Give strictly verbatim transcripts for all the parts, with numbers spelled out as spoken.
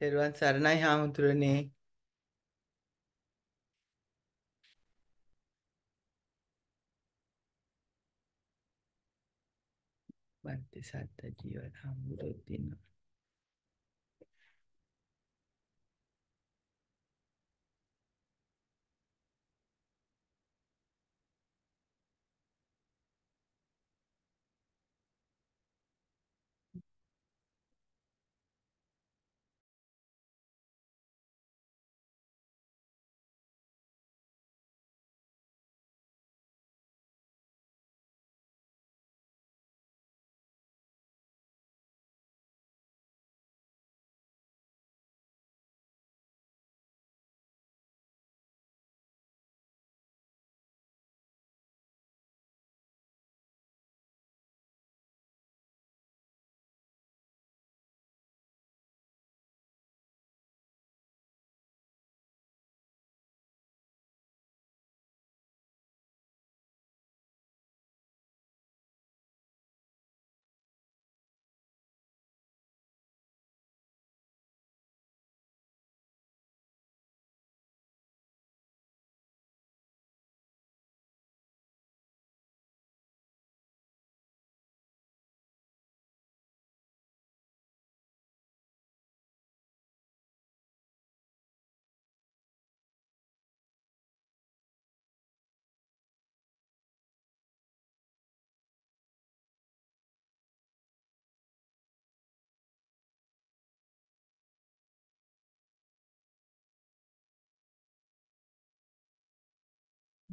තෙරුවන් සරණයි හාමුදුරනේ. බන්ති සත්ත ජීවන හාමුදුරුවෝ දිනවා.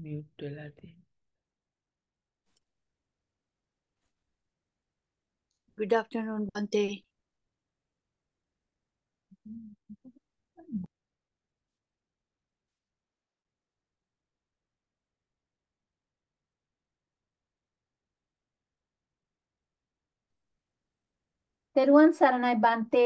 Mute වෙලා තියෙනවා. Good afternoon, Bhante. Teruwan Saranai Bhante.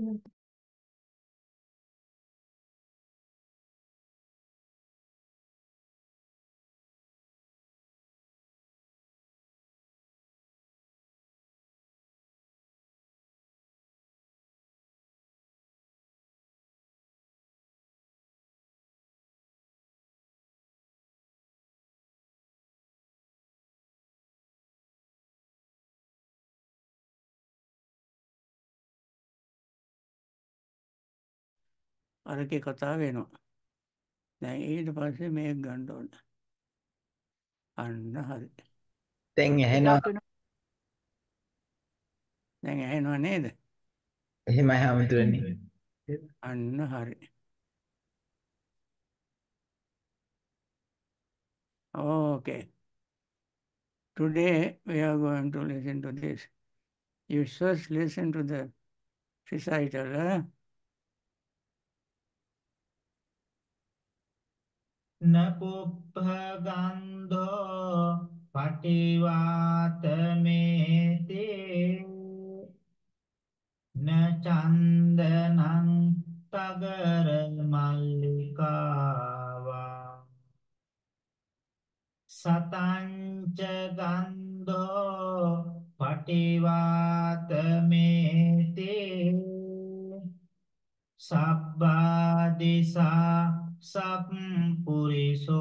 Thank you. අරකේ කතා වෙනවා. දැන් ඊට පස්සේ මේක ගන්න ඕන. අන්න හරි. දැන් ඇහෙනවා. දැන් ඇහෙනව නේද? එහෙමයි හාමුදුරනේ. අන්න හරි. Okay. Today we are going to listen to this. You first listen to the recital, huh? Napubhagandho pativatamete na chandanam tagara mallikava satancha gandho pativatamete sabbadisa Sampuriso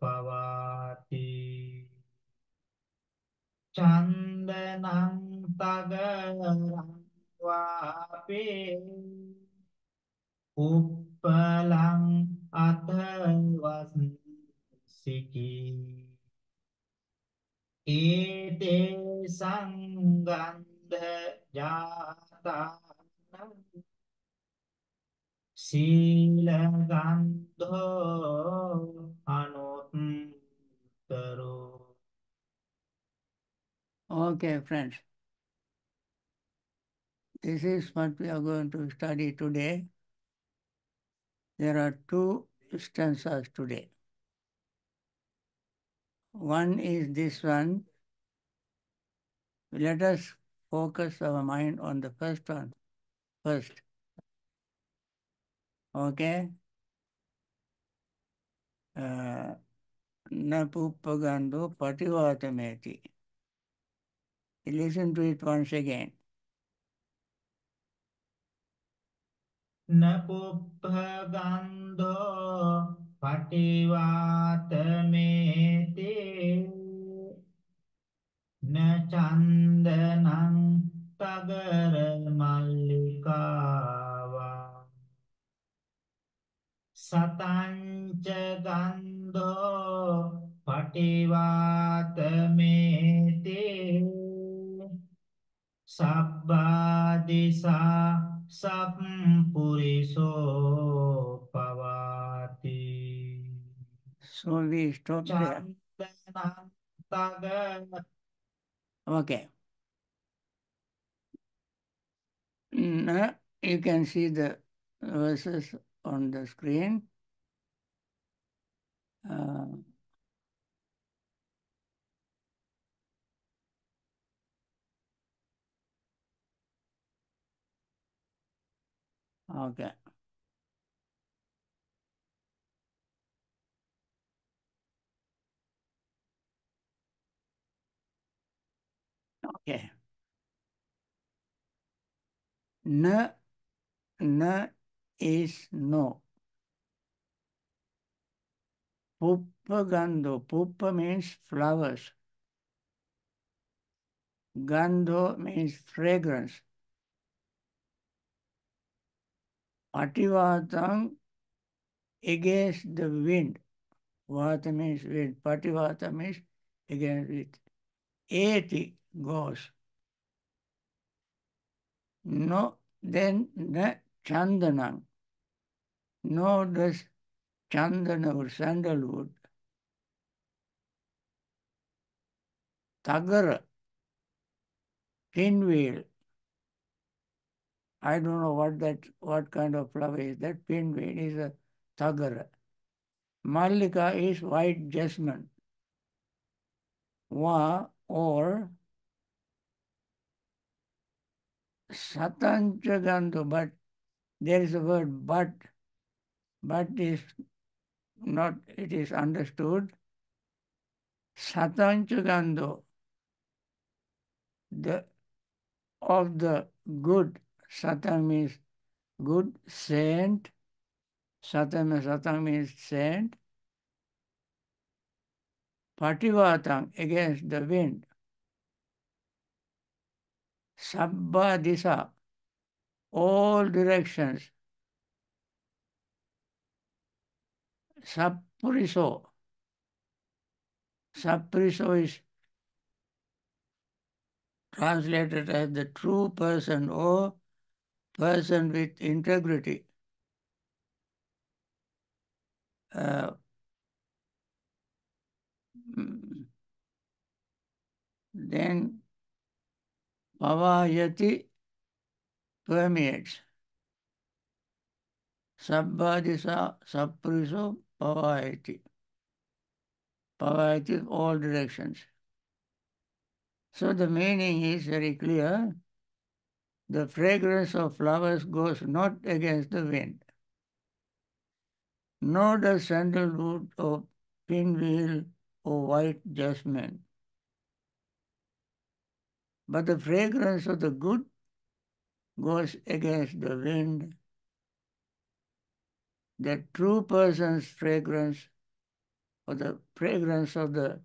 Pavati Chandanam Tagaram Vape Uppalam Athavas Siki Ete Sangandha Jata Sila Gandho Anuttaro. Okay, friends. This is what we are going to study today. There are two stanzas today. One is this one. Let us focus our mind on the first one first. Okay? Uh, Napuppagandu pativatameti. Listen to it once again. Napuppagandu pativatameti na chandanam tagara mallikava satancha gandho pativatameti sabbadisa sampuriso pavati. So we stop there. Okay. Now you can see the verses on the screen. Uh, Okay. Okay. Na, na is no. Puppa gandho. Puppa means flowers. Gandho means fragrance. Pativatam, against the wind. Vata means wind. Pativata means against it. Eti goes. No, then the chandanam. No, does chandana or sandalwood. Tagara, pinwheel. I don't know what that, what kind of flower is. That pinwheel is a tagara. Mallika is white jasmine. Va or satancha gandhu, but there is a word but. But is not, it is understood. Satancha gandhu, the of the good. Satang means good, saint. Satang, satang means saint. Pativatang, against the wind. Sabba disa, all directions. Sapuriso. Sapuriso is translated as the true person or person with integrity. Uh, then Pavayati permeates. Sabbadisa Sapuriso Pavayati. Pavayati, all directions. So the meaning is very clear. The fragrance of flowers goes not against the wind. Nor does sandalwood or pinwheel or white jasmine. But the fragrance of the good goes against the wind. The true person's fragrance, or the fragrance of the,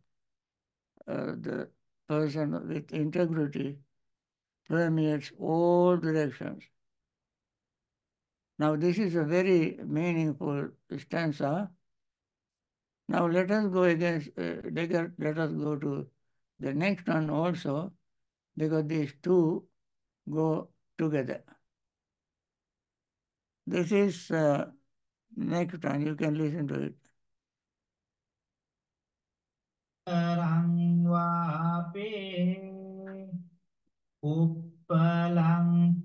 uh, the person with integrity, permeates all directions. Now this is a very meaningful stanza. Now let us go against, uh, let us go to the next one also, because these two go together. This is uh, next one, you can listen to it. Rangwapi Uppalang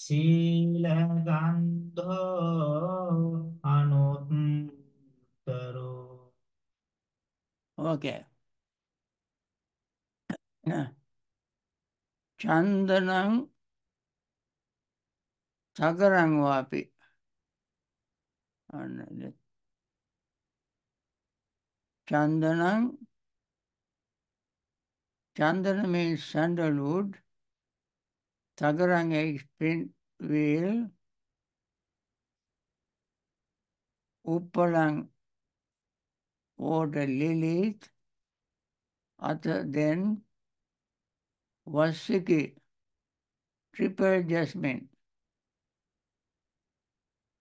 Silagandho anuttaro. Okay. Chandanang sagarang vapi. Chandanang. Chandana means sandalwood. Sagarang is print wheel. Uppalang water lilies. Other than Vasiki, triple jasmine.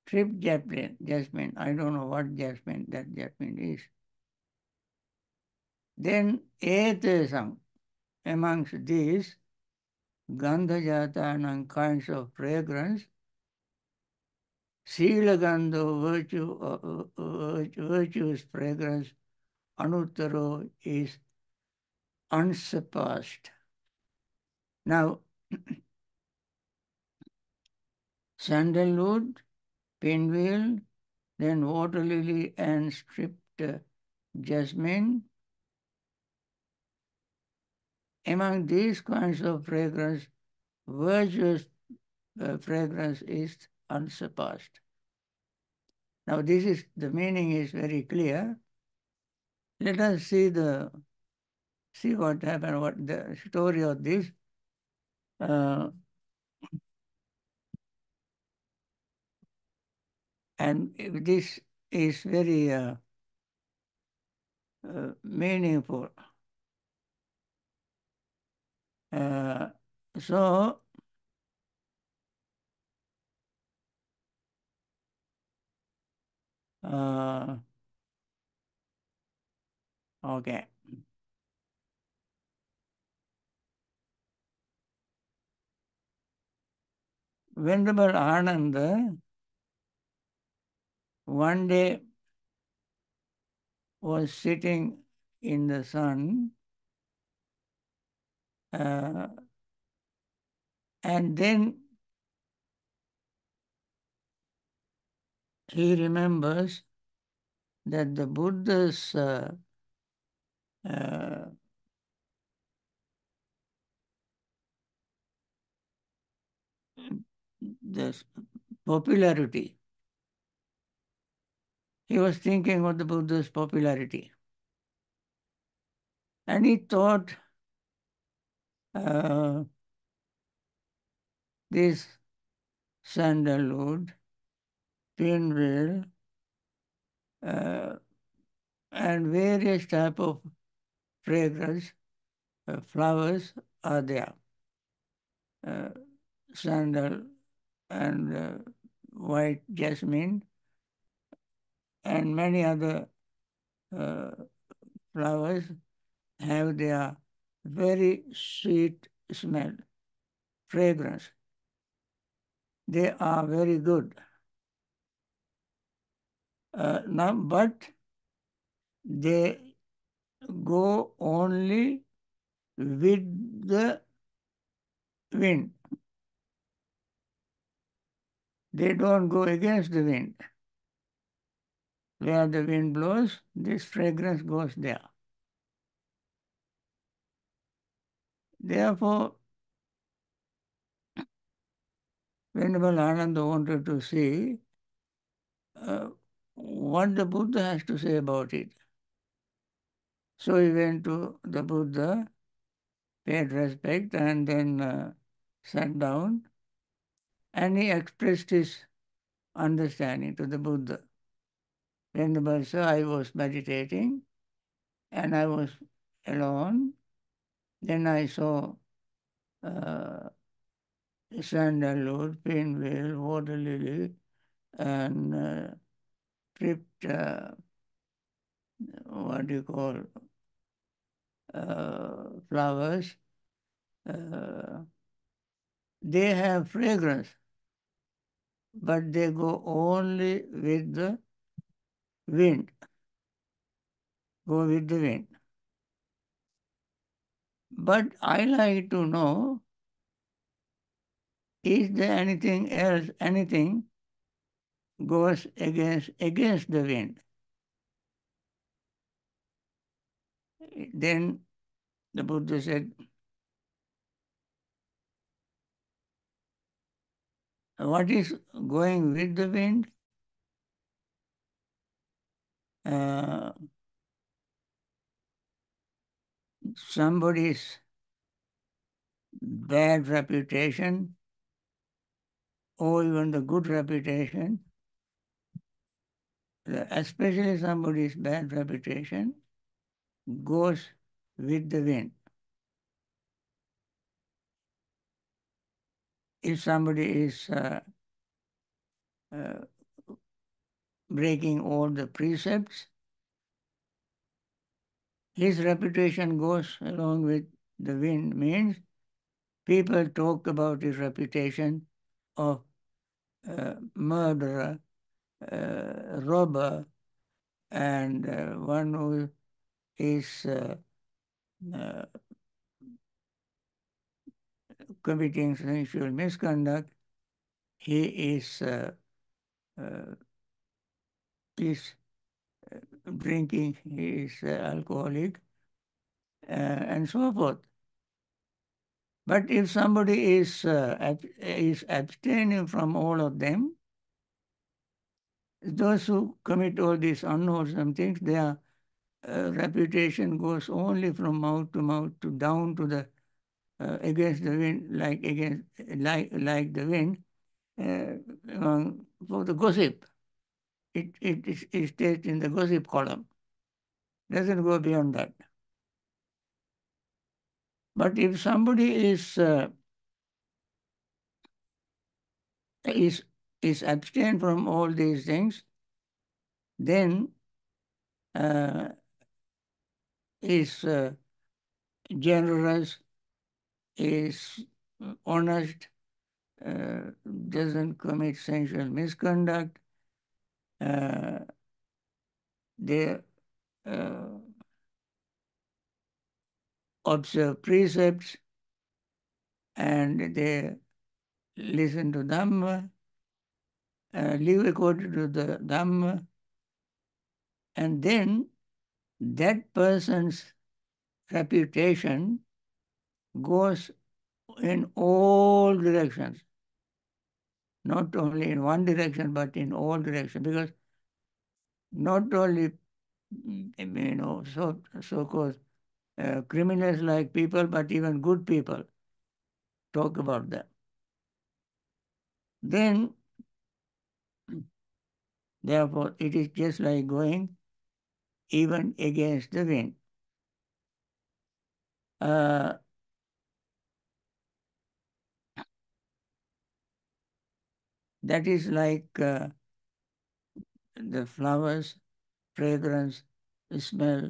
Trip jasmine, jasmine. I don't know what jasmine that jasmine is. Then etesam, amongst these, gandhajatanam, kinds of fragrance, silagandho, virtue, uh, uh, virtuous fragrance, anuttaro is unsurpassed. Now, sandalwood, pinwheel, then water lily and stripped uh, jasmine. Among these kinds of fragrance, virtuous uh, fragrance is unsurpassed. Now this is, the meaning is very clear. Let us see the, see what happened, what the story of this. Uh, and this is very uh, uh, meaningful. Uh, so, uh, okay. Venerable Ananda one day was sitting in the sun, uh, and then he remembers that the Buddha's uh, uh, this popularity. He was thinking of the Buddha's popularity. And he thought uh, this sandalwood, pinwheel, uh, and various type of fragrance, uh, flowers are there. Uh, sandal and uh, white jasmine and many other uh, flowers have their very sweet smell, fragrance. They are very good. Uh, now, but they go only with the wind. They don't go against the wind. Where the wind blows, this fragrance goes there. Therefore, Venerable Ananda wanted to see uh, what the Buddha has to say about it. So he went to the Buddha, paid respect, and then uh, sat down. And he expressed his understanding to the Buddha. Venerable Sir, I was meditating and I was alone. Then I saw uh, sandalwood, pinwheel, water lily, and uh, tripped, uh, what do you call, uh, flowers. Uh, they have fragrance. But they go only with the wind, go with the wind. But I like to know is there anything else? Anything goes against against the wind. Then the Buddha said, what is going with the wind? Uh, somebody's bad reputation, or even the good reputation, especially somebody's bad reputation, goes with the wind. If somebody is uh, uh, breaking all the precepts, his reputation goes along with the wind, means people talk about his reputation of uh, murderer, uh, robber, and uh, one who is uh, uh, committing sexual misconduct. He is uh, uh, is drinking, he is uh, alcoholic, uh, and so forth. But if somebody is uh, ab is abstaining from all of them, those who commit all these unwholesome things, their uh, reputation goes only from mouth to mouth to down to the Uh, against the wind, like against like like the wind, uh, um, for the gossip, it it is it stays in the gossip column. Doesn't go beyond that. But if somebody is uh, is is abstained from all these things, then uh, is uh, generous, is honest, uh, doesn't commit sensual misconduct, uh, they uh, observe precepts, and they listen to Dhamma, uh, live according to the Dhamma, and then that person's reputation goes in all directions, not only in one direction, but in all directions, because not only, you know, so, so-called uh, criminals like people, but even good people talk about them. Then, therefore, it is just like going even against the wind. Uh, That is like uh, the flowers, fragrance, smell,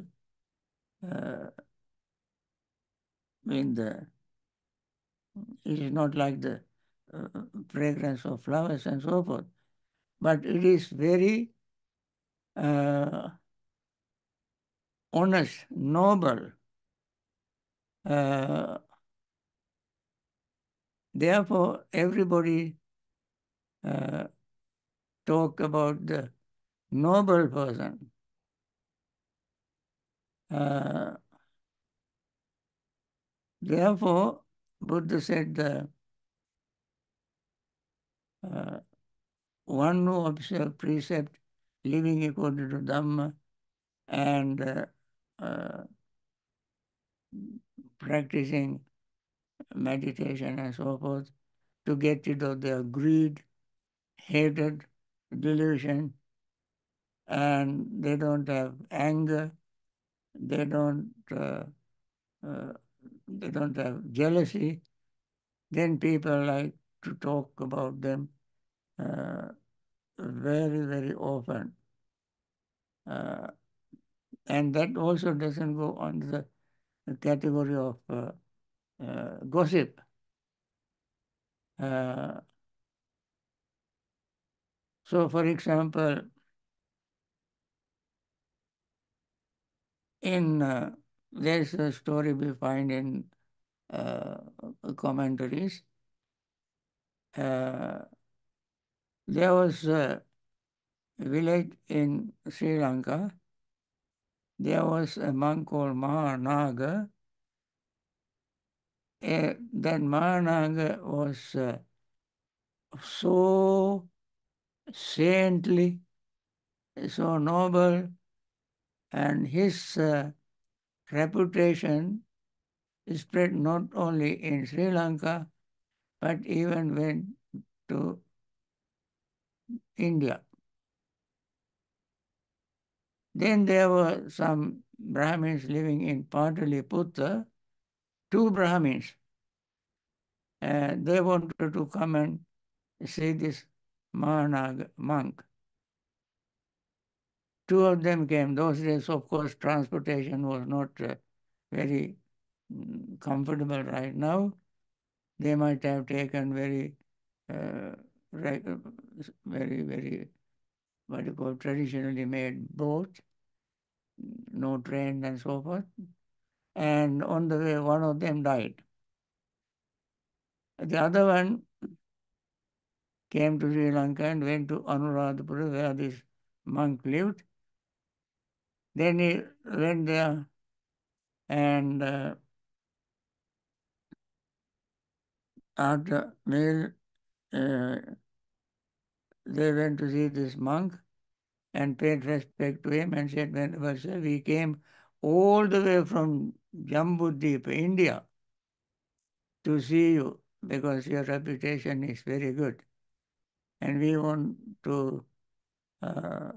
uh, in the, it is not like the uh, fragrance of flowers and so forth, but it is very uh, honest, noble. Uh, therefore, everybody Uh, talk about the noble person. Uh, therefore, Buddha said, uh, uh, one who observes precept, living according to Dhamma, and uh, uh, practicing meditation and so forth to get rid of their greed, hatred, delusion, and they don't have anger, they don't uh, uh, they don't have jealousy, then people like to talk about them uh, very, very often. Uh, and that also doesn't go under the category of uh, uh, gossip. Uh, So, for example, in uh, there's a story we find in uh, commentaries uh, there was a village in Sri Lanka. There was a monk called Mahanaga. Uh, that Mahanaga was uh, so saintly, so noble, and his uh, reputation spread not only in Sri Lanka, but even went to India. Then there were some Brahmins living in Pataliputra, two Brahmins. Uh, they wanted to come and see this Mahanaga monk. Two of them came. Those days, of course, transportation was not uh, very mm, comfortable right now. They might have taken very, uh, very, very, what you call, traditionally made boats, no train and so forth. And on the way, one of them died. The other one came to Sri Lanka and went to Anuradhapura, where this monk lived. Then he went there and uh, after meal, uh, they went to see this monk and paid respect to him and said, "Venerable sir, we came all the way from Jambuddip, India, to see you because your reputation is very good. And we want to uh,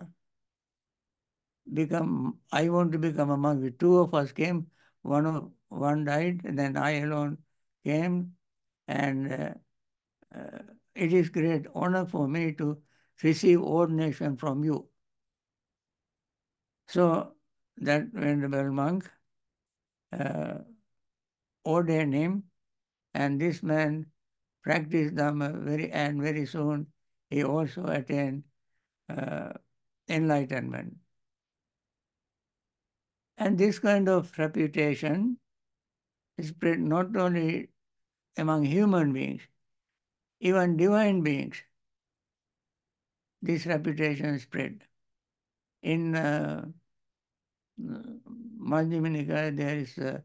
become, I want to become a monk." The two of us came, one, of, one died, and then I alone came. And uh, uh, it is great honor for me to receive ordination from you. So that venerable monk uh, ordained him, and this man practiced Dhamma very, and very soon he also attained uh, enlightenment. And this kind of reputation is spread not only among human beings, even divine beings, this reputation spread. In uh, Majjhima Nikaya, there is a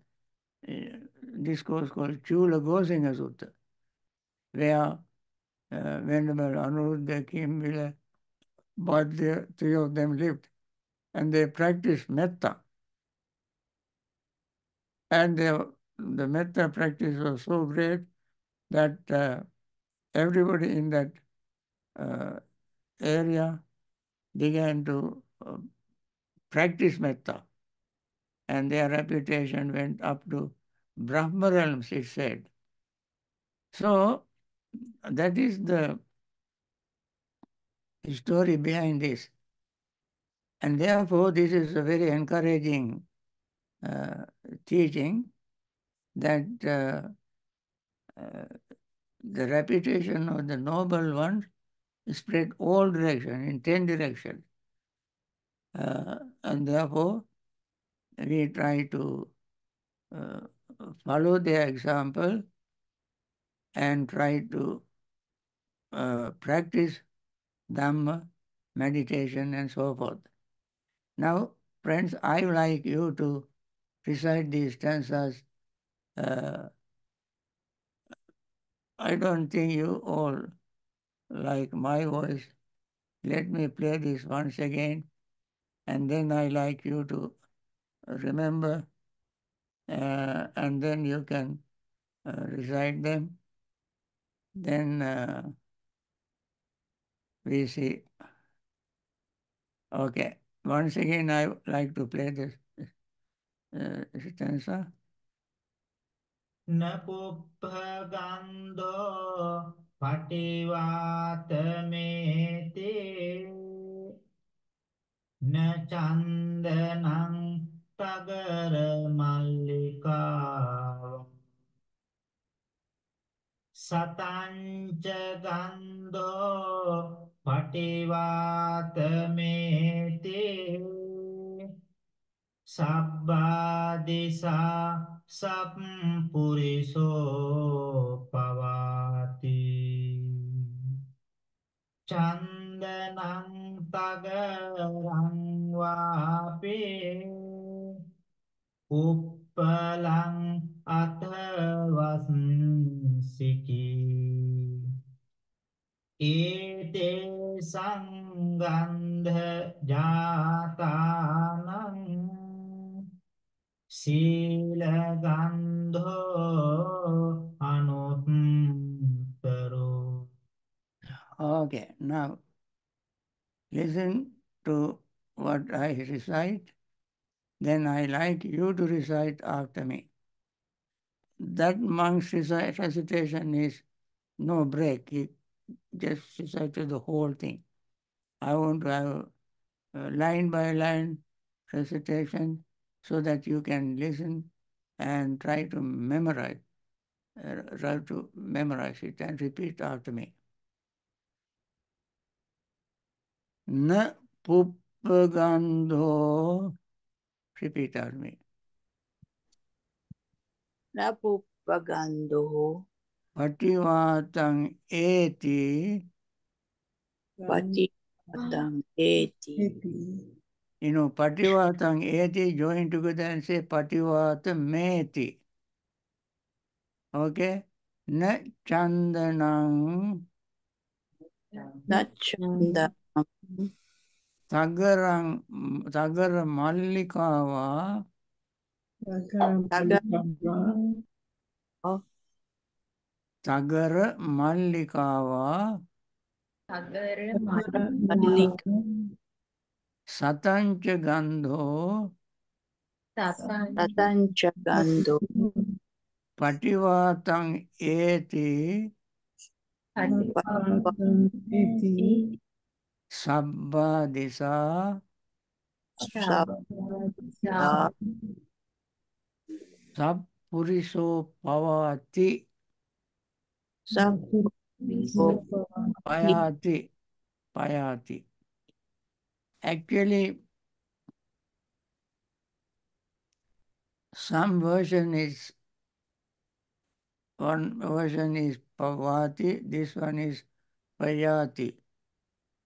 discourse called Chula Gosinga Sutta, where uh, Venerable Anuruddha, Kimbila, but the three of them lived, and they practiced metta. And they, the metta practice was so great that uh, everybody in that uh, area began to uh, practice metta. And their reputation went up to Brahma realms, it said. So that is the story behind this. And therefore, this is a very encouraging uh, teaching that uh, uh, the reputation of the noble ones spread all directions, in ten directions. Uh, and therefore, we try to uh, follow their example and try to uh, practice Dhamma, meditation, and so forth. Now, friends, I would like you to recite these stanzas. Uh, I don't think you all like my voice. Let me play this once again, and then I like you to remember, uh, and then you can uh, recite them. Then uh, we see. Okay, once again I would like to play this uh, stanza. Napuppagandho pativatamete nachandanam tagara mallika satancha gandho pativatamete sabbadisa Sampuriso Pavati. सिकी एते संगंध जातानं शीलगंधो अनुत्तरो. Okay, now listen to what I recite, then I like you to recite after me. That monk's recitation is no break. He just recited the whole thing. I want to have a line-by-line recitation so that you can listen and try to memorize, uh, try to memorize it and repeat after me. Na puppagandho. Repeat after me. Na puppagandho. Pativatang eti. Pativatang eti. You know, pativatang eti, join together and say pativatam meti. Okay? Na chandanang. Na chandanang. Tagarang, Tagar Mallikava. Tagar Mallikava. Tagar Mallikava. Satancha Gandho. Satancha Gandho. Pativatang eti. Pativatang eti. Sabba disa. Sabba disa. Sappuriso pavati. Sappuriso payati. Payati. Actually, some version is, one version is pavati, this one is payati.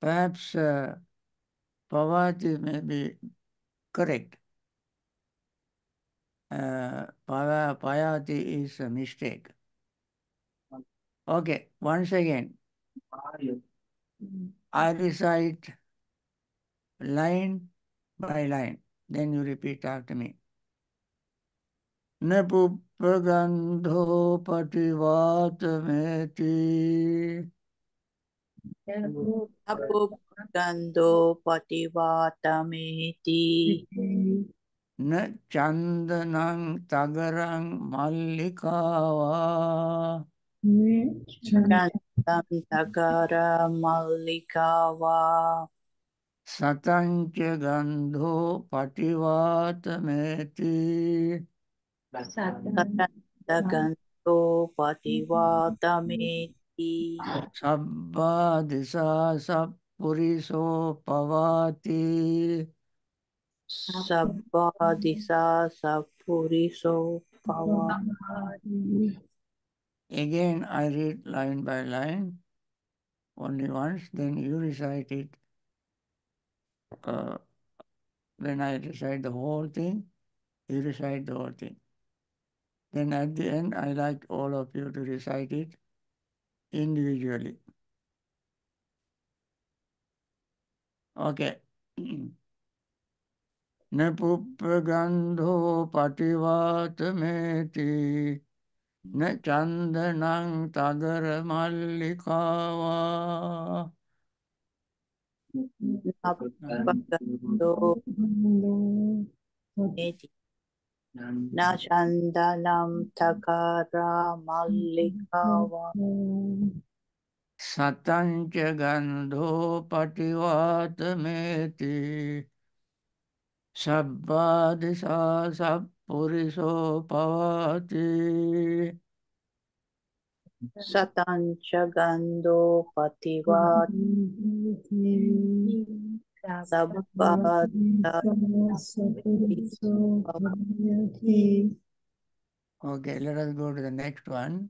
Perhaps uh, pavati may be correct. Uh, payati is a mistake. Okay, once again, I recite line by line. Then you repeat after me. Na puppagandho pativatameti. Na puppagandho pativatameti. Na chandanang tagarang mallikava. Na chandanang tagarang mallikava. Satancha gandho pativatameti. Satancha gandho pativatameti. Sabba disa sappuriso pavati. Sabba disa sappuriso pavati. Again, I read line by line only once, then you recite it. Uh, when I recite the whole thing, you recite the whole thing. Then at the end, I like all of you to recite it individually. Okay. Na puppagandho pativatameti. Na chandanang tagar mallikava. Na puppagandho pativatameti. Na chandanam tagara mallikava. Satancha gandho pativatameti. Sabba disa sappuriso pavati. Satancha gandho pativatameti. Sabba disa. Okay, let us go to the next one.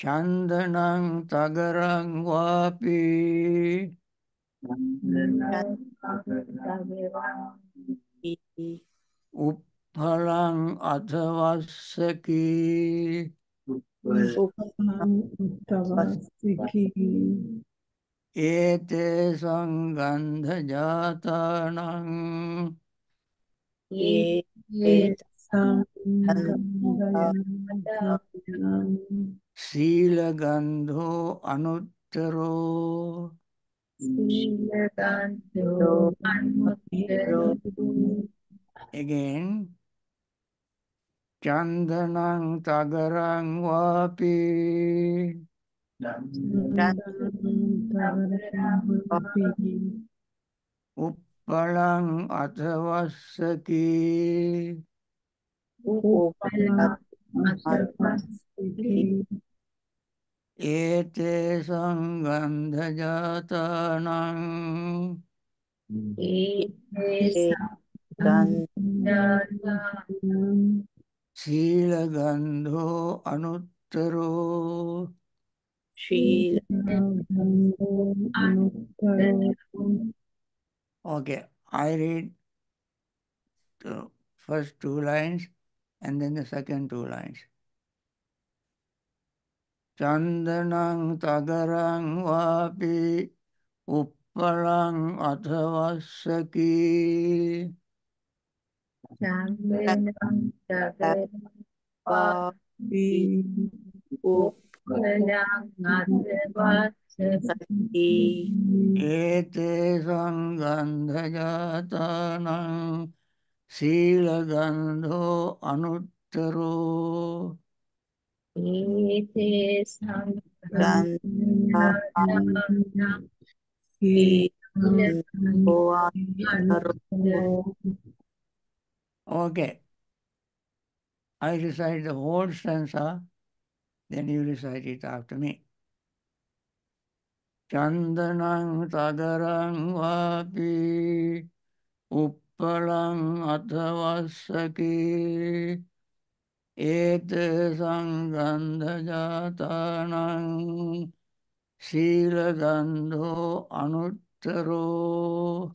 Chandanang tagarang wapi. Uppagandoh Palang Atavasaki. Ete Sangandha Jatanang. Ete Sangandha Jatanang. Sila Gandho Anuttaro. Sila Gandho Anuttaro. Again. Chandanang tagarang wapi. Chandanang tagarang wapi. Uppalang atavasaki. Uppalang atavasaki. Ete sangandha jatanang. Ete sangandha jatanang. Sila Gandho Anuttaro. Sila Gandho Anuttaro. Okay, I read the first two lines and then the second two lines. Chandanang tagarang wapi uppalang athavasaki. Chandanang tagarang wapi uppalang athavasaki. Ete sangandha jatanang sila gandho anuttaro. Ete sangandha jatanang sila gandho anuttaro. Okay. I recite the whole stanza, then you recite it after me. Chandanang tagarang wapi, uppalang athavasaki, ete sangandha jatanang, sila gandho anuttaro.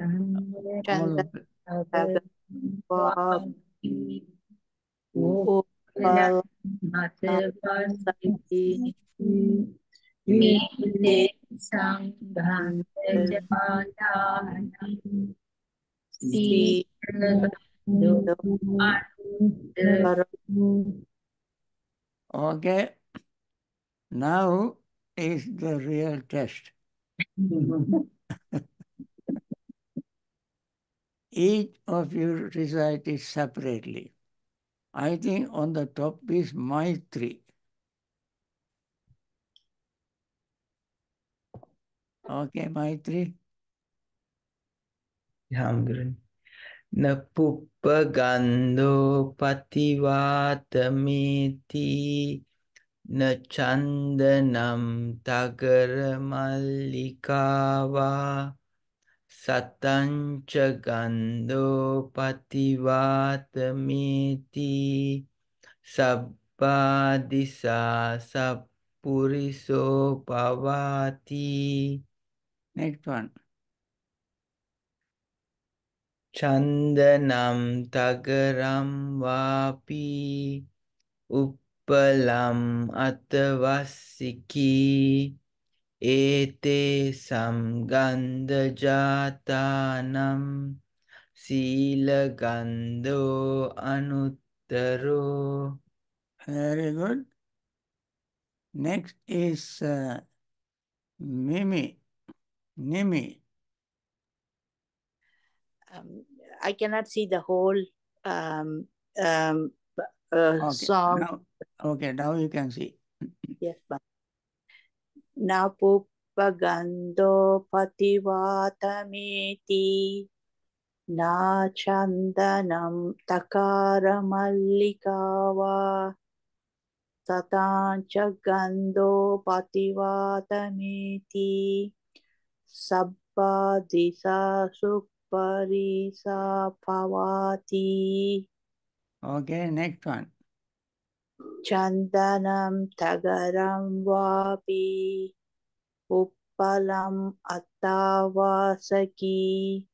Okay, now is the real test. Each of you recite it separately. I think on the top is Maitri. Okay, Maitri. Yeah, I'm good. Napuppa gandho pativatameti na chandanam tagara mallikava. Satancha gandho pativatameti sabbadisa sappuriso pavati. Next one. Chandanam tagaram vapi uppalam atavasiki. Ete samgandha jatanam sila gandho anuttaro. Very good. Next is uh, Mimi. Nimi. Um, I cannot see the whole um, um, uh, okay. song. Now, okay, now you can see. Yes, but. Napuppa gandho pativatameti na chandanam takara mallikava satancha gandho pativatameti sabbadisa supparisa pavati. Okay, next one. Chandanam tagaram vapi uppalam atavasaki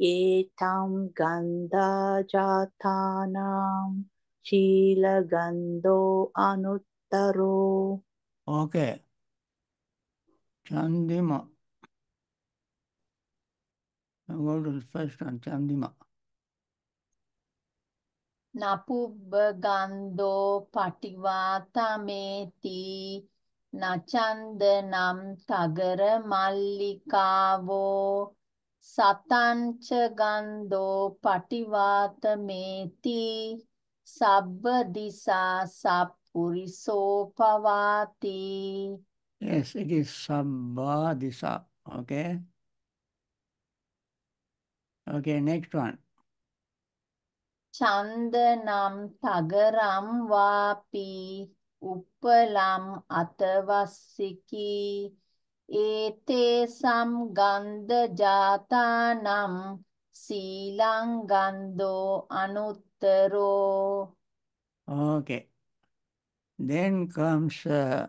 Yetam gandha jatanam shila gandho anuttaro. Okay. Chandima. I'll go to the first one, Chandima. Napubagando pativata meti nachandanam tagara mallikavo satancha gando pativata meti sabbadisa sappuriso pavati. Yes, it is sabbadisa. Okay. Okay, next one. Chandanam tagaram vapi uppalam atavassiki ete sam gandha jatanam silang gandho anuttaro. Okay. Then comes uh,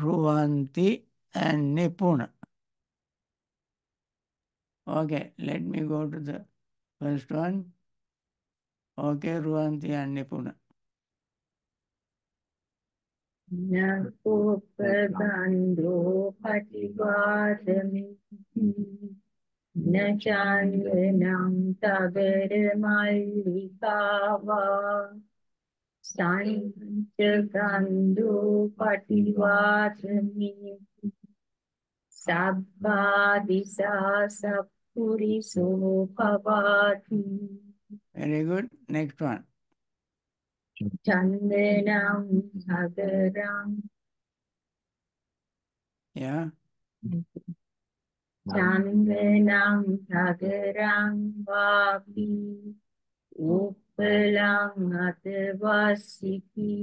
Ruvanti and Nipuna. Okay, let me go to the first one. Okay, Ruvanti and Nipuna. Napopagandho pativadamiti nachandanam tagaramallikava sanchagandho pativadamiti sabbadisa sappuriso pavati. Very good. Next one. Chandanam tagaram. Yeah. Chandanam tagaram vapi uppalam atavasiki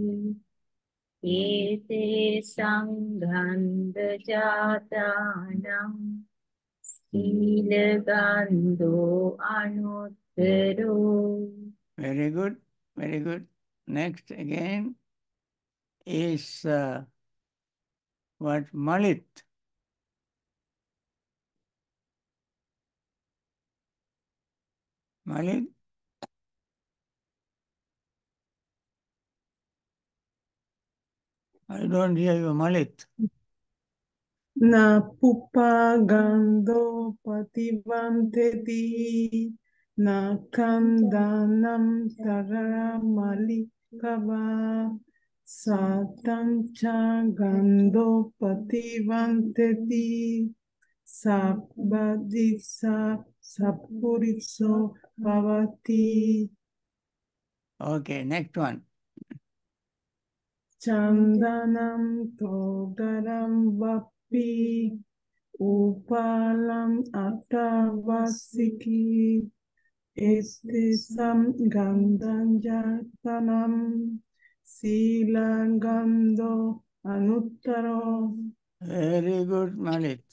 ete sanghanda jatanam sila gandho anuttaro. Very good. Very good. Next again is uh, what Malit. Malit. I don't hear you, Malit. Na pupa gando pativam tedi na kandanam tagaramali. Kava satancha gandho pativanteti sabbadisa sappuriso pavati. Okay, next one. Chandanam togaram vapi upalam atavasiki este sam gandhan jatanam sila gandho anuttaro. Very good, Malit.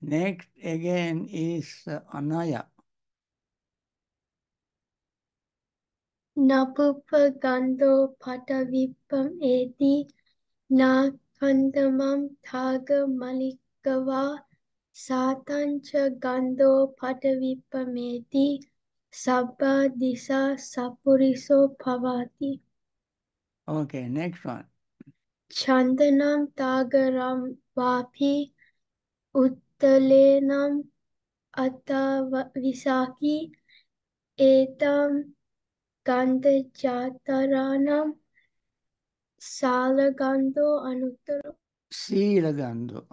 Next again is uh, Anaya. Napupa gandho patavipam eti na kandamam thaga malikava satancha gandho patavipameti sabbadisa sappuriso pavati. Okay, next one. Chandanam tagaram vapi uttalenam atavisaki etam gandha jataranam salagandho anuttaro. Silagandho.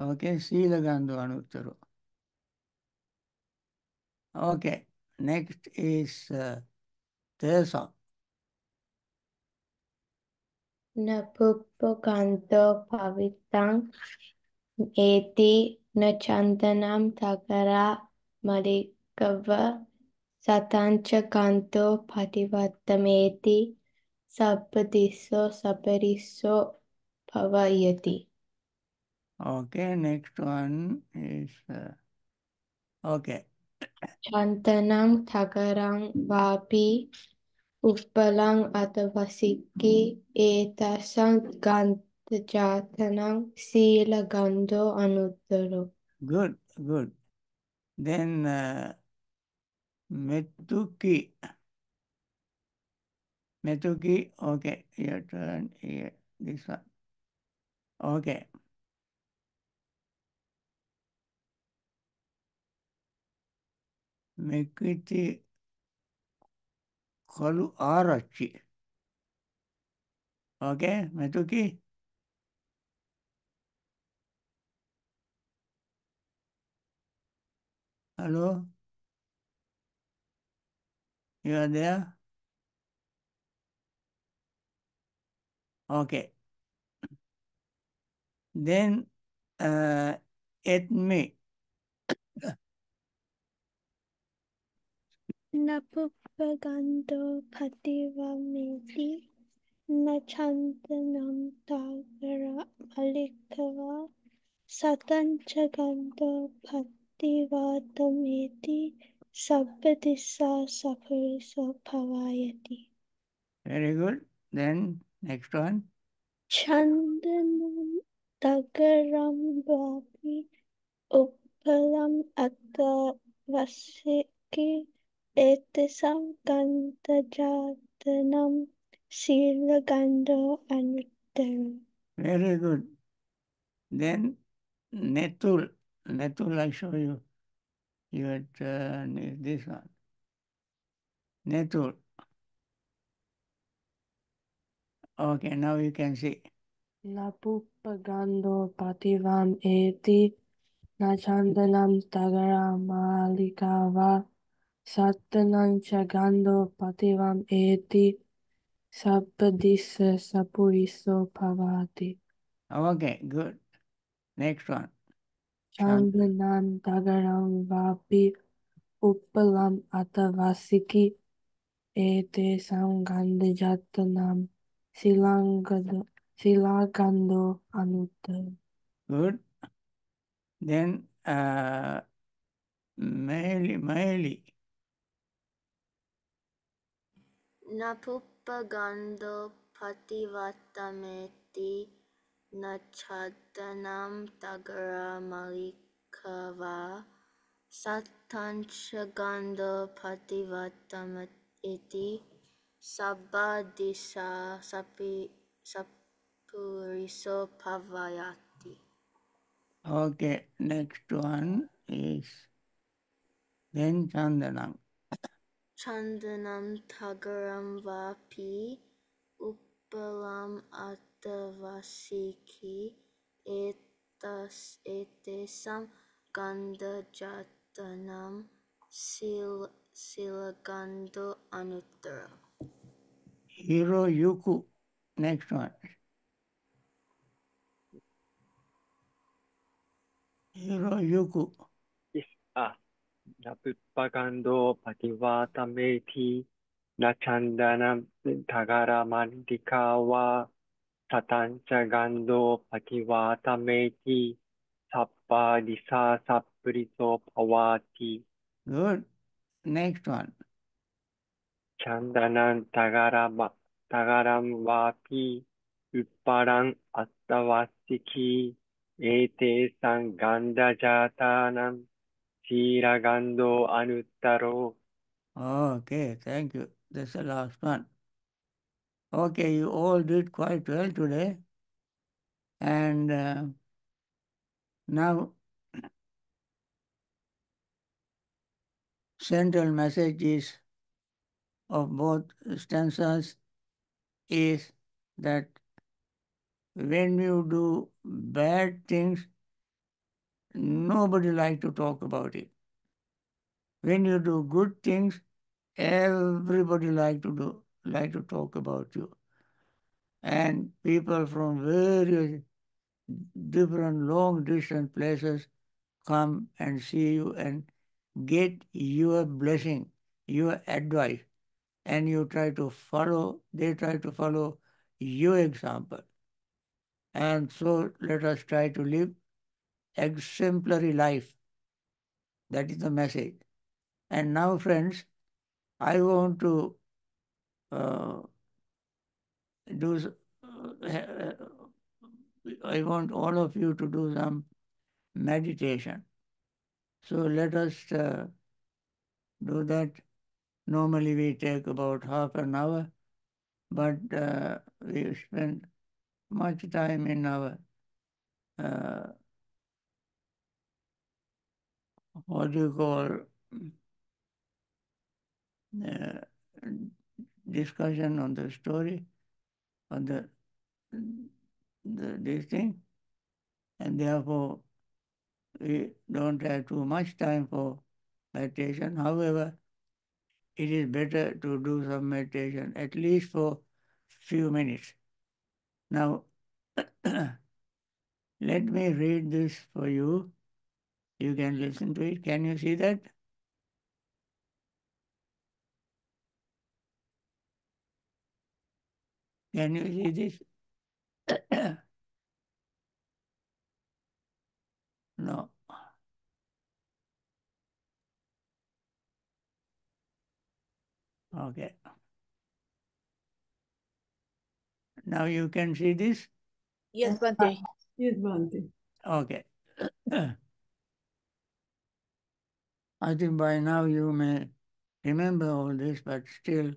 Okay, sila gandho anuttaro. Okay, next is uh, Tesa. Napupa gandho pavitang eti nachandanam tagara malikava satancha gandho pativatam eti sabbadiso sappuriso pavayati. Okay, next one is, uh, okay. Chantanam tagarang vapi uppalang atavasiki etasang gandhajatanam sila gandho anuttaro. Good, good. Then uh, Metuki. Metuki, okay, your turn here, this one. Okay. Mekiti Kalu Arachi. Okay, Metuki. Hello? You are there? Okay. Then uh, at me. Napupagando Pativa Medi Nachandanam Tagara Malikava Satanchagando Pativa Dameti Sabbatissa Sapurisa Pavayati. Very good. Then next one. Chandanam Tagaram Bhavi Uppalam Akka Vasiki Etisam Ganta Jatanam Sila Ganda Anuttaram. Very good. Then Netul. Netul, I show you. Your turn is this one. Netul. Okay, now you can see. Napupagando Pativam Eti Nachandanam Tagaram Malikava Satananchagando Pativam Eti Sabadisa Sapuriso Pavati. Okay, good. Next one. Chandanam Tagaram Vapi Uppalam Atavasiki Ete Sanganda Jatanam Silangado Silagando Anutam. Good. Then uh Maili Maili. Napupagando Pativatameti Nachatanam Tagara Malikava Satanchagando Pativatameti Sabadisa Sapi Sapuriso Pavayati. Okay, next one is then Chandanam. Chandanam Tagaram Vapi Uppalam Atavasiki Etas Etesam Ganda Jatanam Sil Silagando Anuttara. Hiro Yuku. Next one. Hiro Yuku. Yes. Ah. Napupagando Pativatameti Nachandanam Tagara Mandikawa Satanchagando Pativatameti Sappadisa Sappurito Pavati. Good. Next one. Chandanan Tagaram Tagaram Vapi Upparam Attavasiki Ete Sanganda Jatanam Siragando Anuttaro. Okay, thank you. That's the last one. Okay, you all did quite well today. And uh, now, central messages of both stanzas is that when you do bad things, nobody likes to talk about it. When you do good things, everybody like to do like to talk about you. And people from various different long distance places come and see you and get your blessing, your advice, and you try to follow, they try to follow your example. And so let us try to live exemplary life. That is the message. And now, friends, I want to uh, do, uh, I want all of you to do some meditation. So let us uh, do that. Normally we take about half an hour, but uh, we spend much time in our uh, what do you call uh, discussion on the story, on the, the this thing, and therefore we don't have too much time for meditation. However, it is better to do some meditation at least for few minutes. Now, let me read this for you. You can listen to it. Can you see that? Can you see this? No. Okay. Now you can see this? Yes, Bhante. Yes, Bhante. Okay. I think by now you may remember all this, but still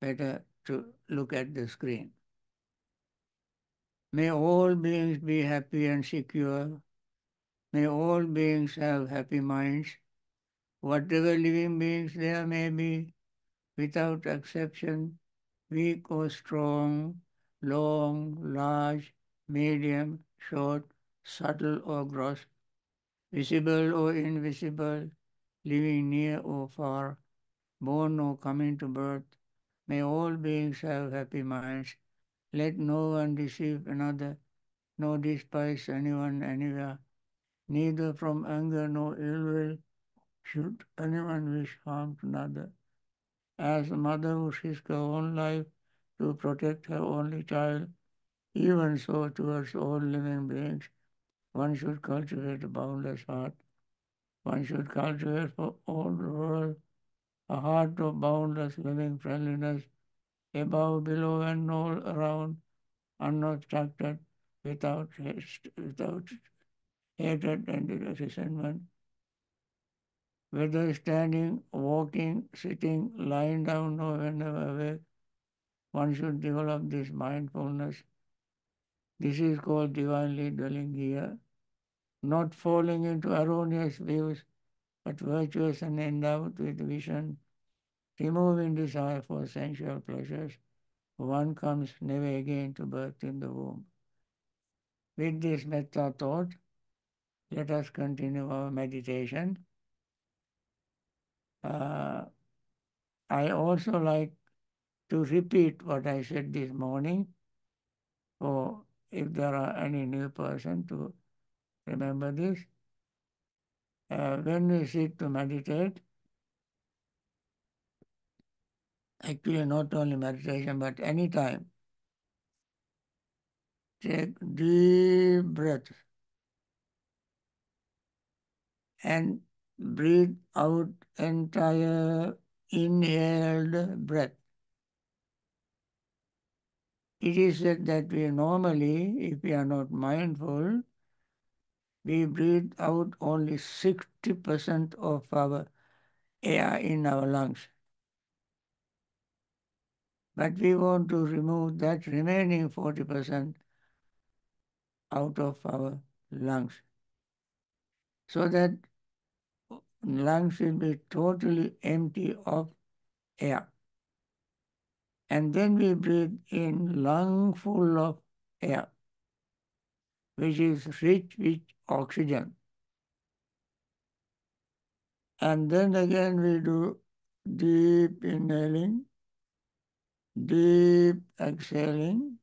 better to look at the screen. May all beings be happy and secure. May all beings have happy minds. Whatever living beings there may be, without exception, weak or strong, long, large, medium, short, subtle or gross, visible or invisible, living near or far, born or coming to birth, may all beings have happy minds. Let no one deceive another, nor despise anyone anywhere. Neither from anger nor ill will should anyone wish harm to another. As a mother wishes her own life to protect her only child, even so towards all living beings, one should cultivate a boundless heart. One should cultivate for all the world a heart of boundless loving friendliness, above, below, and all around, unobstructed, without haste, without hatred and resentment. Whether standing, walking, sitting, lying down, or whenever awake, one should develop this mindfulness. This is called divinely dwelling here, not falling into erroneous views, but virtuous and endowed with vision, removing desire for sensual pleasures. One comes never again to birth in the womb. With this metta thought, let us continue our meditation. Uh, I also like to repeat what I said this morning, for if there are any new person to remember this. Uh, when we sit to meditate, actually not only meditation but any time, take deep breath and breathe out entire inhaled breath. It is said that we normally, if we are not mindful, we breathe out only sixty percent of our air in our lungs. But we want to remove that remaining forty percent out of our lungs, so that lungs will be totally empty of air. And then we breathe in lung full of air, which is rich with oxygen. And then again we do deep inhaling, deep exhaling.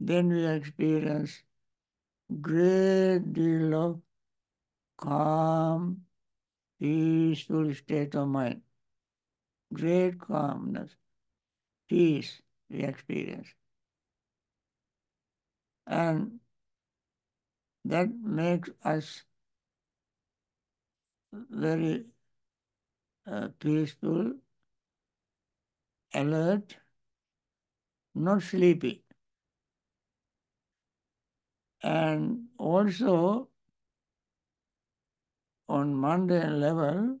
Then we experience great deal of calm, peaceful state of mind, great calmness, peace we experience. And that makes us very uh, peaceful, alert, not sleepy. And also on mundane level,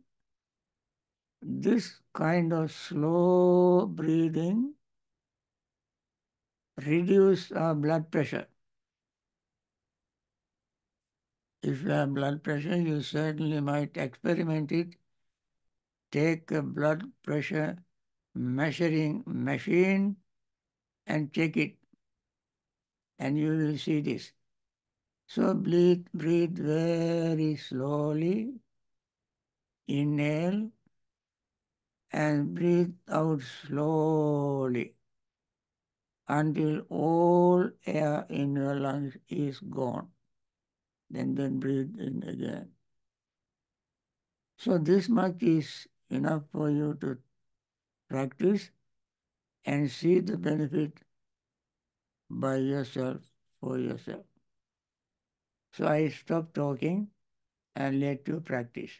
this kind of slow breathing reduces our blood pressure. If you have blood pressure, you certainly might experiment it. Take a blood pressure measuring machine and check it, and you will see this. So breathe, breathe very slowly, inhale, and breathe out slowly until all air in your lungs is gone. Then, then breathe in again. So this much is enough for you to practice and see the benefit by yourself, for yourself. So I stop talking and let you practice.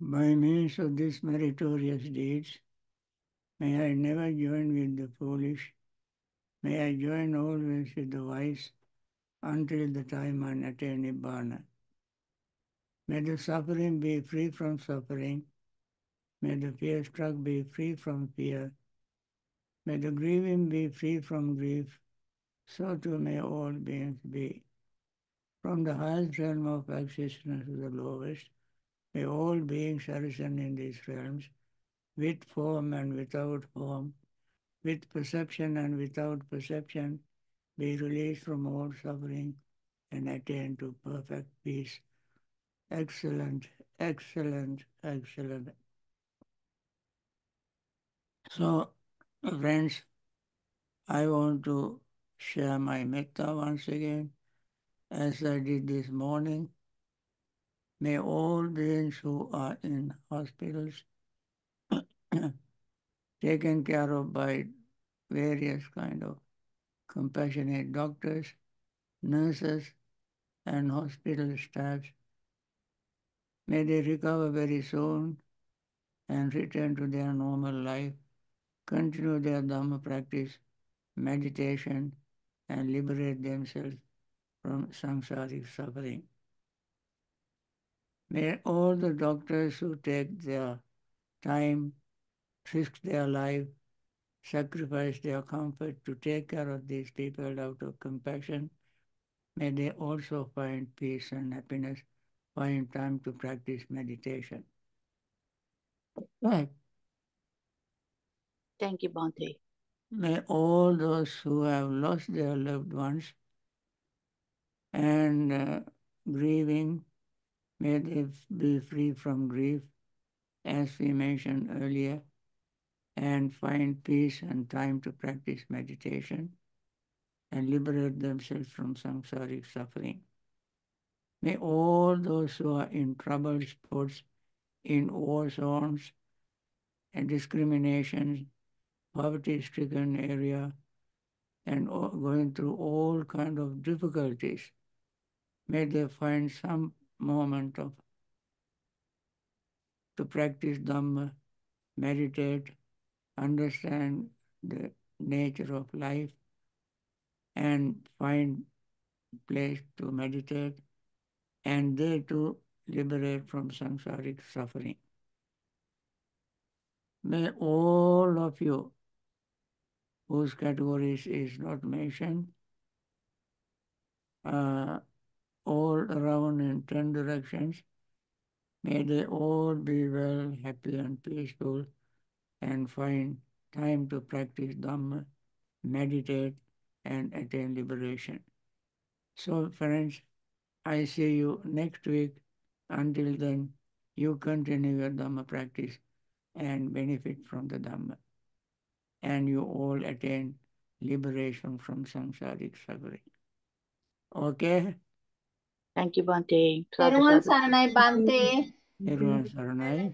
By means of these meritorious deeds, may I never join with the foolish, may I join always with the wise, until the time I attain Nibbana. May the suffering be free from suffering, may the fear-struck be free from fear, may the grieving be free from grief, so too may all beings be. From the highest realm of existence to the lowest, may all beings arisen in these realms, with form and without form, with perception and without perception, be released from all suffering and attain to perfect peace. Excellent, excellent, excellent. So, friends, I want to share my metta once again, as I did this morning. May all beings who are in hospitals, taken care of by various kind of compassionate doctors, nurses, and hospital staffs, may they recover very soon and return to their normal life, continue their Dhamma practice, meditation, and liberate themselves from samsaric suffering. May all the doctors who take their time, risk their life, sacrifice their comfort to take care of these people out of compassion, may they also find peace and happiness, find time to practice meditation. Right. Thank you, Bhante. May all those who have lost their loved ones and uh, grieving, may they be free from grief, as we mentioned earlier, and find peace and time to practice meditation and liberate themselves from samsaric suffering. May all those who are in troubled spots, in war zones, and discrimination, poverty-stricken area, and going through all kinds of difficulties, may they find some moment of to practice Dhamma, meditate, understand the nature of life, and find place to meditate, and there to liberate from samsaric suffering. May all of you, whose categories is not mentioned, uh, all around in ten directions, may they all be well, happy and peaceful, and find time to practice Dhamma, meditate, and attain liberation. So, friends, I see you next week. Until then, you continue your Dhamma practice and benefit from the Dhamma. And you all attain liberation from samsaric suffering. Okay? Thank you, Bhante. Everyone Saranai, Bhante. Everyone Saranai.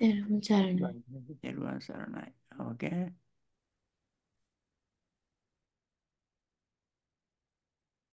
Everyone Saranai. Everyone Saranai. Okay?